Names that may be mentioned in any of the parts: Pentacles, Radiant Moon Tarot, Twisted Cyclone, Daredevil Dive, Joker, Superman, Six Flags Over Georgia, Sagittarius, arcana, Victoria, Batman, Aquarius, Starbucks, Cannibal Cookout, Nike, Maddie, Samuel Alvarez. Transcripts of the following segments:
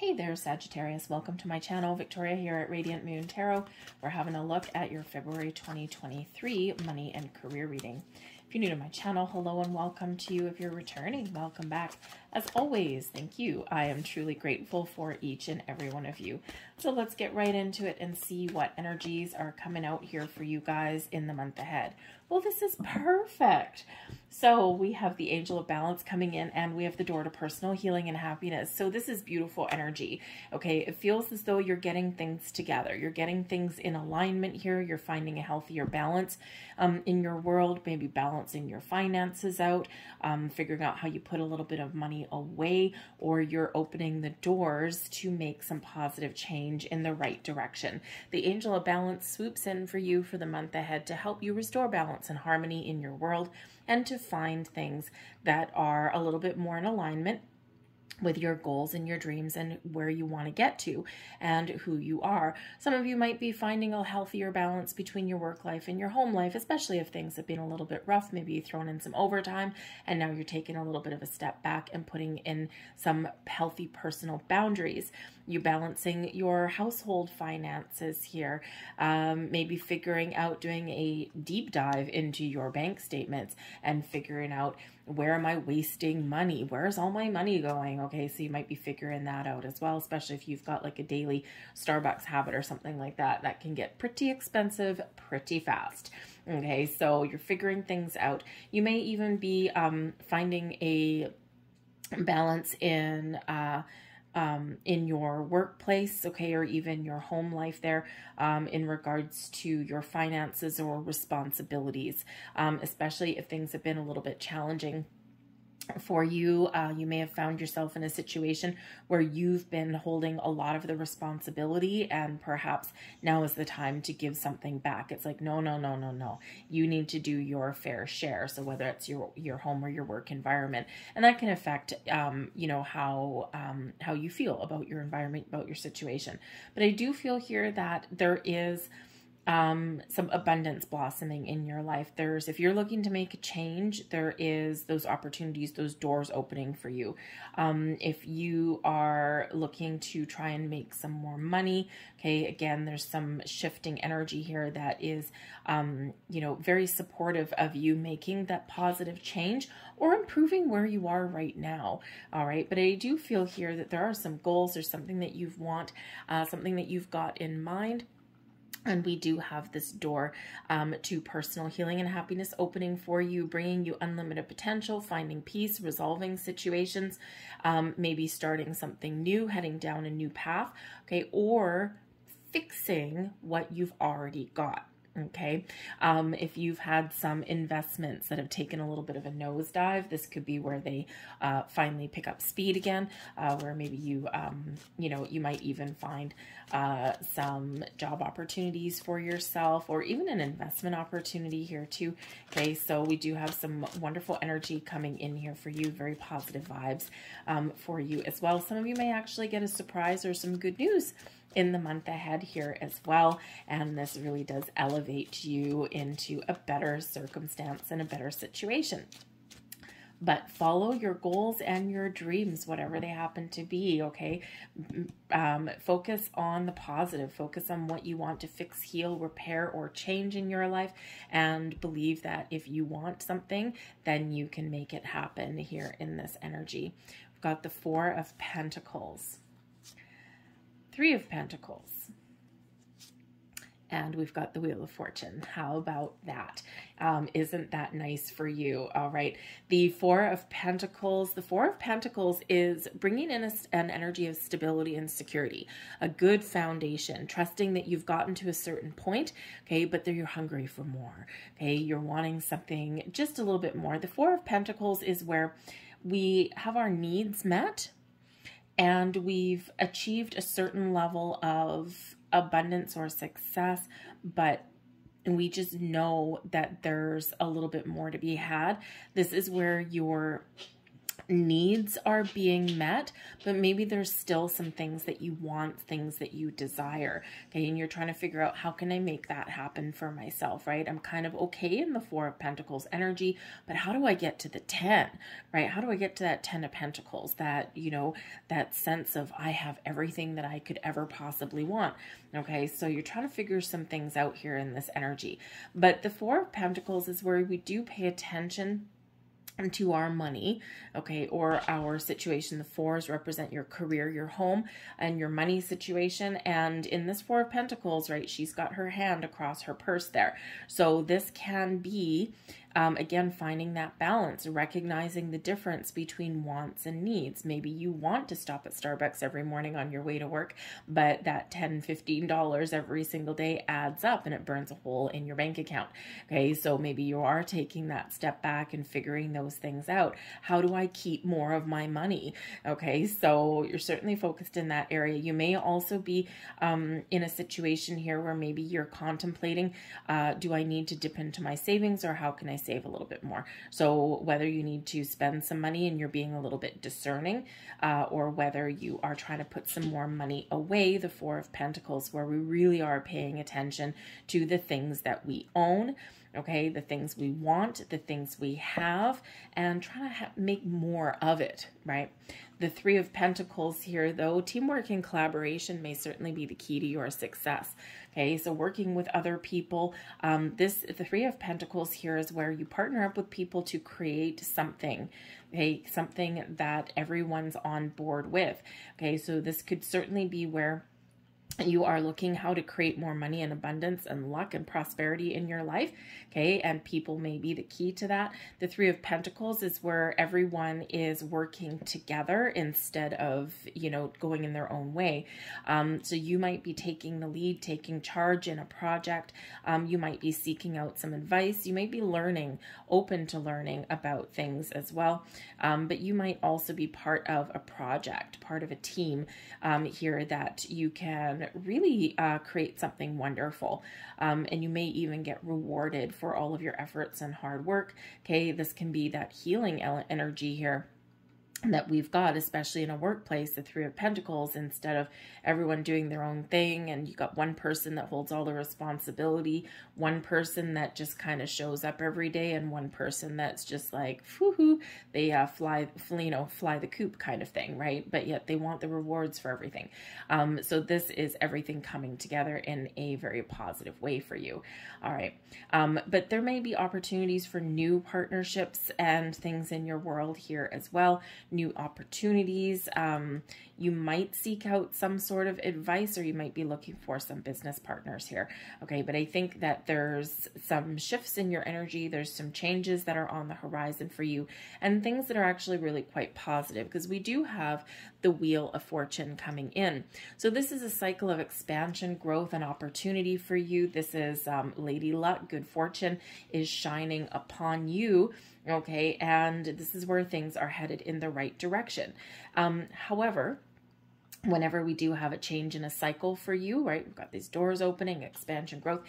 Hey there, Sagittarius. Welcome to my channel. Victoria here at Radiant Moon Tarot. We're having a look at your February 2023 money and career reading. If you're new to my channel, hello and welcome to you. If you're returning, welcome back. As always, thank you. I am truly grateful for each and every one of you. So let's get right into it and see what energies are coming out here for you guys in the month ahead. Well, this is perfect. So we have the Angel of Balance coming in and we have the Door to Personal Healing and Happiness. So this is beautiful energy. Okay, it feels as though you're getting things together. You're getting things in alignment here. You're finding a healthier balance in your world, maybe balancing your finances out, figuring out how you put a little bit of money away, or you're opening the doors to make some positive change in the right direction. The Angel of Balance swoops in for you for the month ahead to help you restore balance and harmony in your world and to find things that are a little bit more in alignment with your goals and your dreams and where you want to get to and who you are. Some of you might be finding a healthier balance between your work life and your home life, especially if things have been a little bit rough. Maybe you've thrown in some overtime and now you're taking a little bit of a step back and putting in some healthy personal boundaries. You're balancing your household finances here, maybe figuring out doing a deep dive into your bank statements and figuring out, where am I wasting money? Where's all my money going? Okay, so you might be figuring that out as well, especially if you've got like a daily Starbucks habit or something like that. That can get pretty expensive pretty fast. Okay, so you're figuring things out. You may even be finding a balance in your workplace, okay, or even your home life there, in regards to your finances or responsibilities, especially if things have been a little bit challenging for you. You may have found yourself in a situation where you've been holding a lot of the responsibility and perhaps now is the time to give something back. It's like, no, no, no, no, no. You need to do your fair share. So whether it's your home or your work environment, and that can affect, you know, how you feel about your environment, about your situation. But I do feel here that there is some abundance blossoming in your life. There's, if you're looking to make a change, there is those opportunities, those doors opening for you. If you are looking to try and make some more money, okay, again, there's some shifting energy here that is, you know, very supportive of you making that positive change or improving where you are right now. All right. But I do feel here that there are some goals or something that you've want, something that you've got in mind. And we do have this door to personal healing and happiness opening for you, bringing you unlimited potential, finding peace, resolving situations, maybe starting something new, heading down a new path, okay, or fixing what you've already got. Okay. If you've had some investments that have taken a little bit of a nosedive, this could be where they finally pick up speed again, where maybe you, you know, you might even find some job opportunities for yourself or even an investment opportunity here too. Okay. So we do have some wonderful energy coming in here for you. Very positive vibes for you as well. Some of you may actually get a surprise or some good news in the month ahead here as well. And this really does elevate you into a better circumstance and a better situation. But follow your goals and your dreams, whatever they happen to be, okay? Focus on the positive. Focus on what you want to fix, heal, repair, or change in your life. And believe that if you want something, then you can make it happen here in this energy. We've got the Four of Pentacles, Three of Pentacles, and we've got the Wheel of Fortune. How about that? Isn't that nice for you? All right. The Four of Pentacles. The Four of Pentacles is bringing in an energy of stability and security, a good foundation, trusting that you've gotten to a certain point. Okay. But then you're hungry for more. Okay. You're wanting something just a little bit more. The Four of Pentacles is where we have our needs met, and we've achieved a certain level of abundance or success, but we just know that there's a little bit more to be had. This is where your needs are being met, but maybe there's still some things that you want, things that you desire, okay? And you're trying to figure out, how can I make that happen for myself, right? I'm kind of okay in the Four of Pentacles energy, but how do I get to the 10, right? How do I get to that 10 of Pentacles, that, you know, that sense of I have everything that I could ever possibly want, okay? So you're trying to figure some things out here in this energy. But the Four of Pentacles is where we do pay attention to our money, okay, or our situation. The fours represent your career, your home, and your money situation. And in this Four of Pentacles, right, she's got her hand across her purse there. So this can be, again, finding that balance, recognizing the difference between wants and needs. Maybe you want to stop at Starbucks every morning on your way to work, but that $10, $15 every single day adds up and it burns a hole in your bank account. Okay, so maybe you are taking that step back and figuring those things out. How do I keep more of my money? Okay, so you're certainly focused in that area. You may also be in a situation here where maybe you're contemplating, do I need to dip into my savings, or how can I save a little bit more? So whether you need to spend some money and you're being a little bit discerning, or whether you are trying to put some more money away, the Four of Pentacles, where we really are paying attention to the things that we own, okay, the things we want, the things we have, and trying to make more of it, right? The Three of Pentacles here, though, teamwork and collaboration may certainly be the key to your success, okay? So working with other people, the Three of Pentacles here is where you partner up with people to create something, okay, something that everyone's on board with, okay? So this could certainly be where you are looking how to create more money and abundance and luck and prosperity in your life, okay? And people may be the key to that. The Three of Pentacles is where everyone is working together instead of, you know, going in their own way. So you might be taking the lead, taking charge in a project. You might be seeking out some advice. You might be learning, open to learning about things as well. But you might also be part of a project, part of a team here that you can really create something wonderful, and you may even get rewarded for all of your efforts and hard work, okay? This can be that healing energy here that we've got, especially in a workplace, the Three of Pentacles, instead of everyone doing their own thing and you got one person that holds all the responsibility, one person that just kind of shows up every day, and one person that's just like, whoo-hoo, they fly the coop kind of thing, right? But yet they want the rewards for everything. So this is everything coming together in a very positive way for you. All right. But there may be opportunities for new partnerships and things in your world here as well. New opportunities. You might seek out some sort of advice, or you might be looking for some business partners here. Okay, but I think that there's some shifts in your energy. There's some changes that are on the horizon for you, and things that are actually really quite positive, because we do have the Wheel of Fortune coming in. So this is a cycle of expansion, growth, and opportunity for you. This is Lady Luck, good fortune is shining upon you. Okay, and this is where things are headed in the right direction. However, whenever we do have a change in a cycle for you, right, we've got these doors opening, expansion, growth,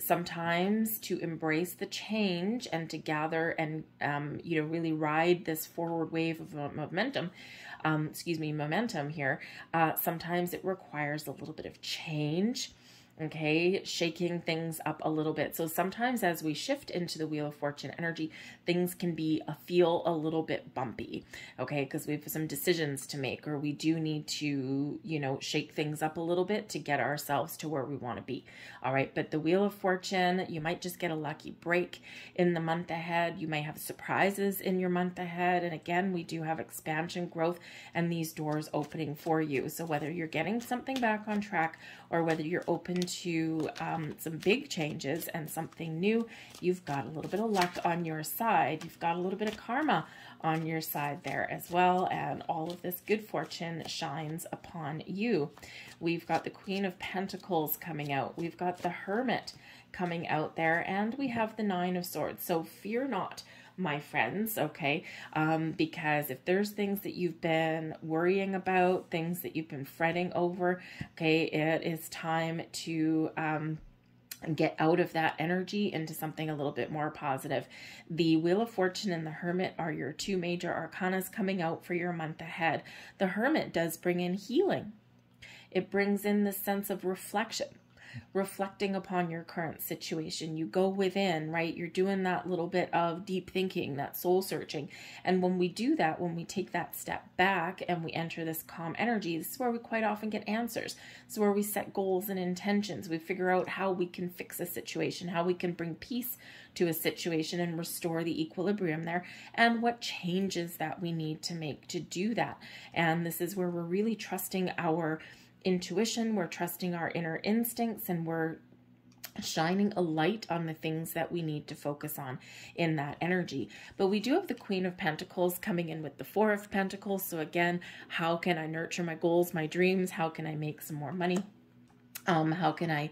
sometimes to embrace the change and to gather and, you know, really ride this forward wave of momentum, momentum here, sometimes it requires a little bit of change. Okay, shaking things up a little bit. So sometimes as we shift into the Wheel of Fortune energy, things can feel a little bit bumpy, okay, because we have some decisions to make, or we do need to, you know, shake things up a little bit to get ourselves to where we want to be. All right, but the Wheel of Fortune, you might just get a lucky break in the month ahead. You might have surprises in your month ahead. And again, we do have expansion, growth, and these doors opening for you. So whether you're getting something back on track, or whether you're open to some big changes and something new, you've got a little bit of luck on your side. You've got a little bit of karma on your side there as well, and all of this good fortune shines upon you. We've got the Queen of Pentacles coming out. We've got the Hermit coming out there, and we have the Nine of Swords. So fear not, my friends, okay, because if there's things that you've been worrying about, things that you've been fretting over, okay, it is time to and get out of that energy into something a little bit more positive. The Wheel of Fortune and the Hermit are your two major arcanas coming out for your month ahead. The Hermit does bring in healing. It brings in the sense of reflection, reflecting upon your current situation. You go within, right? You're doing that little bit of deep thinking, that soul searching. And when we do that, when we take that step back and we enter this calm energy, this is where we quite often get answers. This is where we set goals and intentions. We figure out how we can fix a situation, how we can bring peace to a situation and restore the equilibrium there, and what changes that we need to make to do that. And this is where we're really trusting our intuition, we're trusting our inner instincts, and we're shining a light on the things that we need to focus on in that energy. But we do have the Queen of Pentacles coming in with the Four of Pentacles. So again, how can I nurture my goals, my dreams? How can I make some more money? How can I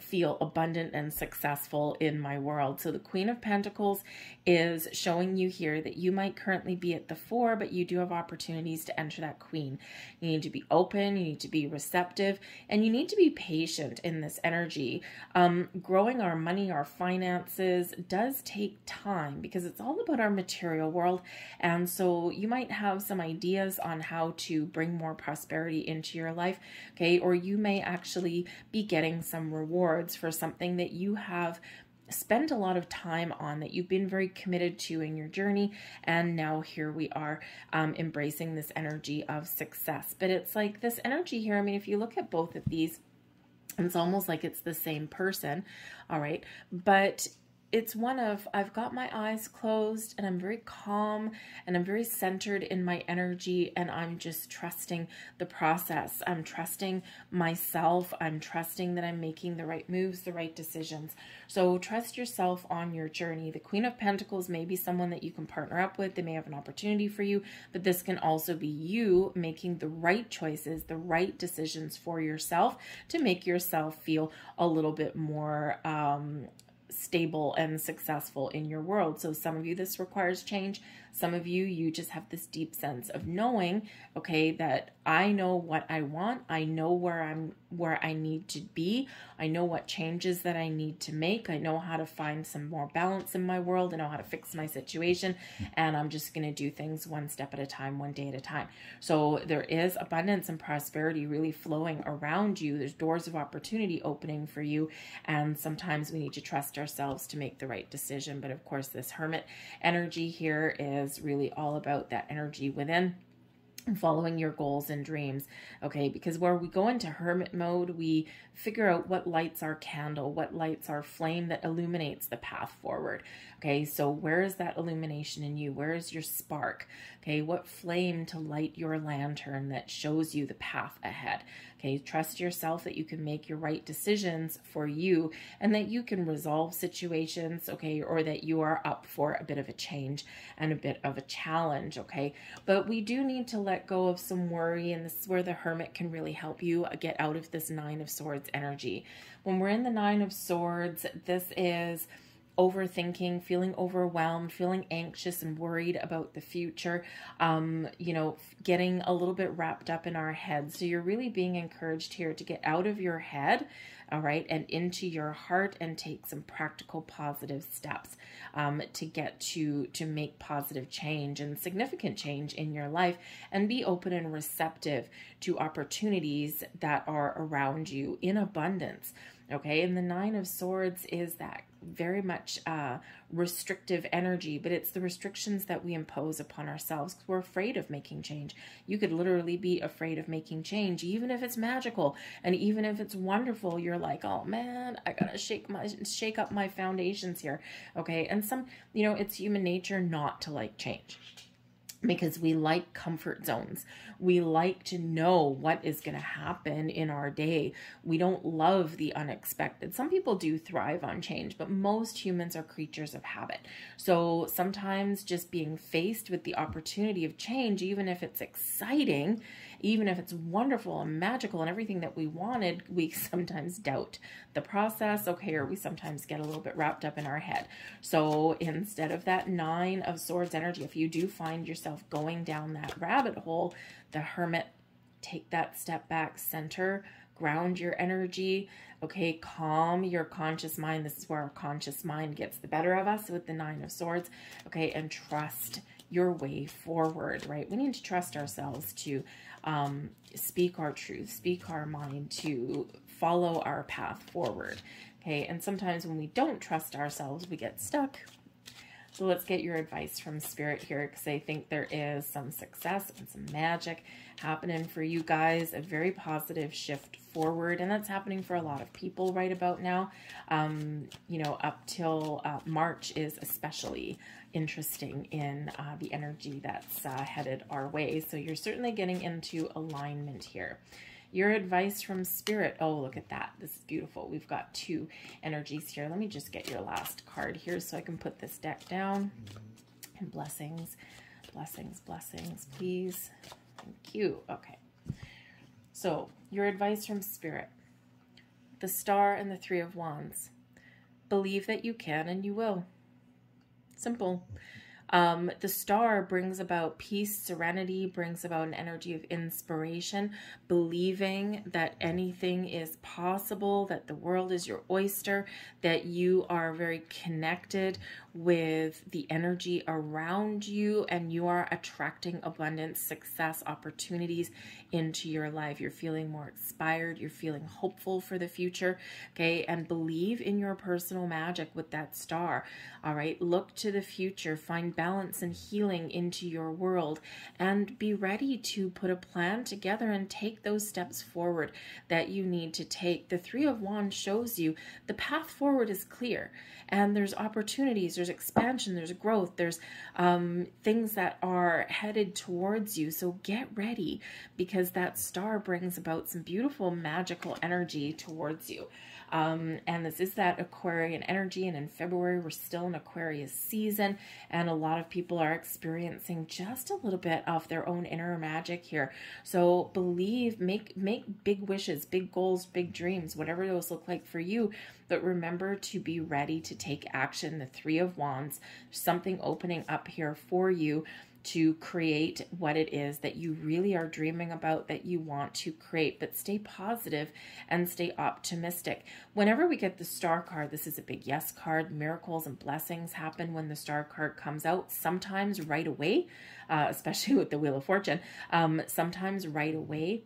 feel abundant and successful in my world? So the Queen of Pentacles is showing you here that you might currently be at the four, but you do have opportunities to enter that queen. You need to be open, you need to be receptive, and you need to be patient in this energy. Growing our money, our finances does take time because it's all about our material world. And so you might have some ideas on how to bring more prosperity into your life, okay? Or you may actually be getting some rewards for something that you have spent a lot of time on, that you've been very committed to in your journey, and now here we are embracing this energy of success. But it's like this energy here, I mean, if you look at both of these, it's almost like it's the same person, all right? But it's one of, I've got my eyes closed and I'm very calm and I'm very centered in my energy, and I'm just trusting the process. I'm trusting myself. I'm trusting that I'm making the right moves, the right decisions. So trust yourself on your journey. The Queen of Pentacles may be someone that you can partner up with. They may have an opportunity for you, but this can also be you making the right choices, the right decisions for yourself to make yourself feel a little bit more stable and successful in your world. So some of you, this requires change. Some of you, you just have this deep sense of knowing, okay, that I know what I want. I know where I need to be. I know what changes that I need to make. I know how to find some more balance in my world. I know how to fix my situation. And I'm just going to do things one step at a time, one day at a time. So there is abundance and prosperity really flowing around you. There's doors of opportunity opening for you. And sometimes we need to trust ourselves to make the right decision. But of course, this Hermit energy here is really all about that energy within, following your goals and dreams, okay? Because where we go into hermit mode, we figure out what lights our candle, what lights our flame that illuminates the path forward, okay? So where is that illumination in you? Where is your spark, okay? What flame to light your lantern that shows you the path ahead, okay? Trust yourself that you can make your right decisions for you and that you can resolve situations, okay? Or that you are up for a bit of a change and a bit of a challenge, okay? But we do need to let go of some worry, and this is where the Hermit can really help you get out of this Nine of Swords energy. When we're in the Nine of Swords, this is overthinking, feeling overwhelmed, feeling anxious and worried about the future, you know, getting a little bit wrapped up in our heads. So you're really being encouraged here to get out of your head, all right, and into your heart, and take some practical positive steps to get to make positive change and significant change in your life, and be open and receptive to opportunities that are around you in abundance, okay? And the Nine of Swords is that very much restrictive energy, but it's the restrictions that we impose upon ourselves because we're afraid of making change. You could literally be afraid of making change, even if it's magical and even if it's wonderful. You're like, oh man, I gotta shake up my foundations here, okay? And some, you know, it's human nature not to like change, because we like comfort zones. We like to know what is going to happen in our day. We don't love the unexpected. Some people do thrive on change, but most humans are creatures of habit. So sometimes just being faced with the opportunity of change, even if it's exciting, even if it's wonderful and magical and everything that we wanted, we sometimes doubt the process, okay, or we sometimes get a little bit wrapped up in our head. So instead of that Nine of Swords energy, if you do find yourself going down that rabbit hole, the Hermit, take that step back, center, ground your energy, okay? Calm your conscious mind. This is where our conscious mind gets the better of us with the Nine of Swords, okay? And trust your way forward, right? We need to trust ourselves to speak our truth, speak our mind, to follow our path forward, okay? And sometimes when we don't trust ourselves, we get stuck. So let's get your advice from Spirit here, because I think there is some success and some magic happening for you guys, a very positive shift forward, and that's happening for a lot of people right about now. You know, up till March is especially interesting in the energy that's headed our way. So you're certainly getting into alignment here. Your advice from Spirit. Oh, look at that. This is beautiful. We've got two energies here. Let me just get your last card here so I can put this deck down. And blessings, blessings, blessings, please. Thank you. Okay. So your advice from Spirit. The Star and the Three of Wands. Believe that you can and you will. Simple. The Star brings about peace, serenity, brings about an energy of inspiration, believing that anything is possible, that the world is your oyster, that you are very connected with the energy around you, and you are attracting abundance, success, opportunities into your life. You're feeling more inspired. You're feeling hopeful for the future, okay? And believe in your personal magic with that Star, all right? Look to the future. Find balance and healing into your world, and be ready to put a plan together and take those steps forward that you need to take. The Three of Wands shows you the path forward is clear, and there's opportunities, there's expansion, there's growth, there's things that are headed towards you. So get ready, because that Star brings about some beautiful magical energy towards you. And this is that Aquarian energy, and in February we're still in Aquarius season, and a lot of people are experiencing just a little bit of their own inner magic here. So believe, make big wishes, big goals, big dreams, whatever those look like for you, but remember to be ready to take action. The Three of Wands, something opening up here for you to create what it is that you really are dreaming about, that you want to create, but stay positive and stay optimistic. Whenever we get the Star card, this is a big yes card. Miracles and blessings happen when the Star card comes out, sometimes right away, especially with the Wheel of Fortune, sometimes right away.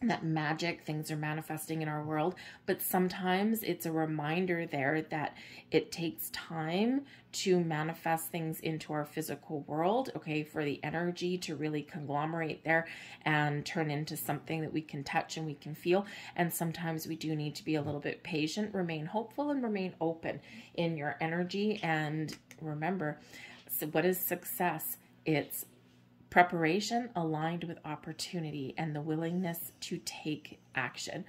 That magic, things are manifesting in our world, but sometimes it's a reminder there that it takes time to manifest things into our physical world, okay, for the energy to really conglomerate there and turn into something that we can touch and we can feel. And sometimes we do need to be a little bit patient, remain hopeful, and remain open in your energy. And remember, so what is success? It's preparation aligned with opportunity and the willingness to take action.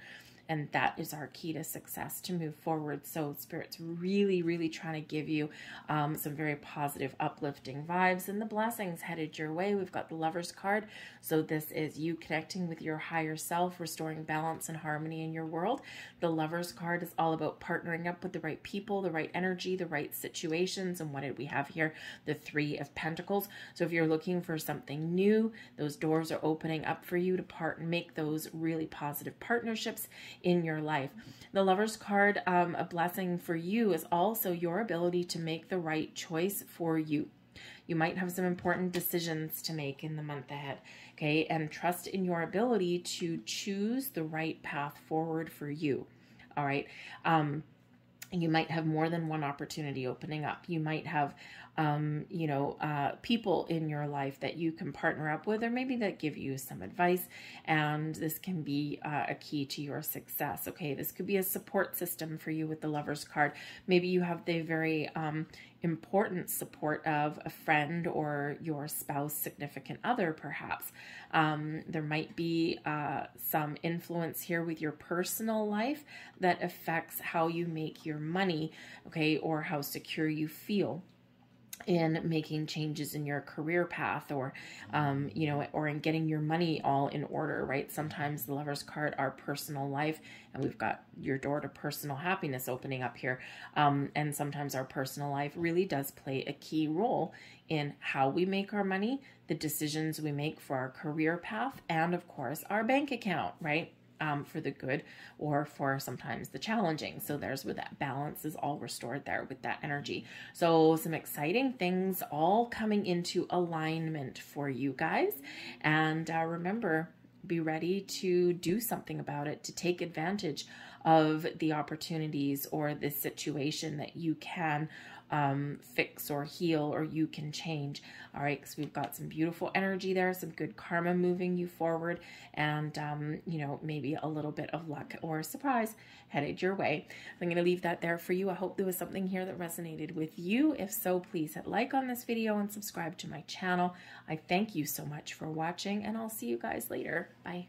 And that is our key to success, to move forward. So Spirit's really, really trying to give you some very positive, uplifting vibes, and the blessings headed your way. We've got the Lover's card. So this is you connecting with your higher self, restoring balance and harmony in your world. The Lover's card is all about partnering up with the right people, the right energy, the right situations. And what did we have here? The Three of Pentacles. So if you're looking for something new, those doors are opening up for you to make those really positive partnerships in your life. The Lover's card, a blessing for you, is also your ability to make the right choice for you. You might have some important decisions to make in the month ahead, okay? And trust in your ability to choose the right path forward for you, all right? You might have more than one opportunity opening up. You might have, you know, people in your life that you can partner up with, or maybe that give you some advice, and this can be a key to your success, okay? This could be a support system for you with the Lover's card. Maybe you have the very important support of a friend or your spouse, significant other, perhaps. There might be some influence here with your personal life that affects how you make your money, okay, or how secure you feel in making changes in your career path, or, you know, or in getting your money all in order, right? Sometimes the Lover's card, our personal life, and we've got your door to personal happiness opening up here. And sometimes our personal life really does play a key role in how we make our money, the decisions we make for our career path, and of course, our bank account, right? for the good or for sometimes the challenging. So there's where that balance is all restored there with that energy. So some exciting things all coming into alignment for you guys. And remember, be ready to do something about it, to take advantage of the opportunities or the situation that you can fix or heal or you can change. All right, because we've got some beautiful energy there, some good karma moving you forward, and you know, maybe a little bit of luck or surprise headed your way. I'm going to leave that there for you. I hope there was something here that resonated with you. If so, please hit like on this video and subscribe to my channel. I thank you so much for watching, and I'll see you guys later. Bye.